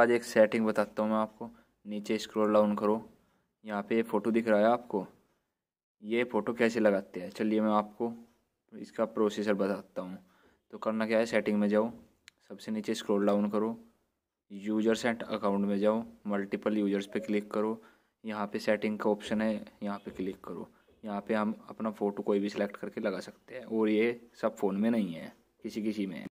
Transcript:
आज एक सेटिंग बताता हूँ मैं आपको। नीचे स्क्रॉल डाउन करो, यहाँ पे फ़ोटो दिख रहा है आपको, ये फ़ोटो कैसे लगाते हैं चलिए मैं आपको इसका प्रोसीजर बताता हूँ। तो करना क्या है, सेटिंग में जाओ, सबसे नीचे स्क्रॉल डाउन करो, यूजर्स एंड अकाउंट में जाओ, मल्टीपल यूजर्स पे क्लिक करो, यहाँ पे सेटिंग का ऑप्शन है, यहाँ पे क्लिक करो। यहाँ पे हम अपना फ़ोटो कोई भी सिलेक्ट करके लगा सकते हैं और ये सब फ़ोन में नहीं है, किसी किसी में है।